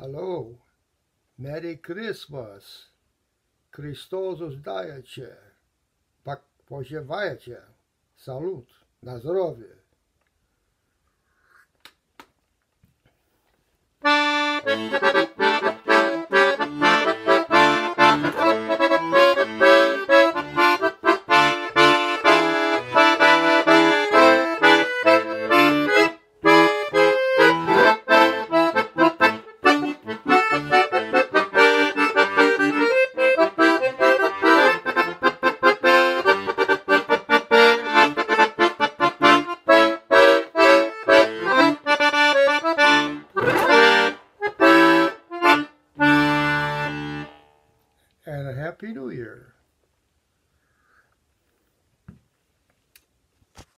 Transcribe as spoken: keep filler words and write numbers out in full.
Hello, Merry Christmas, Hristos îți daje ce, pak poživajcie, salut, na zdrowie. And a Happy New Year.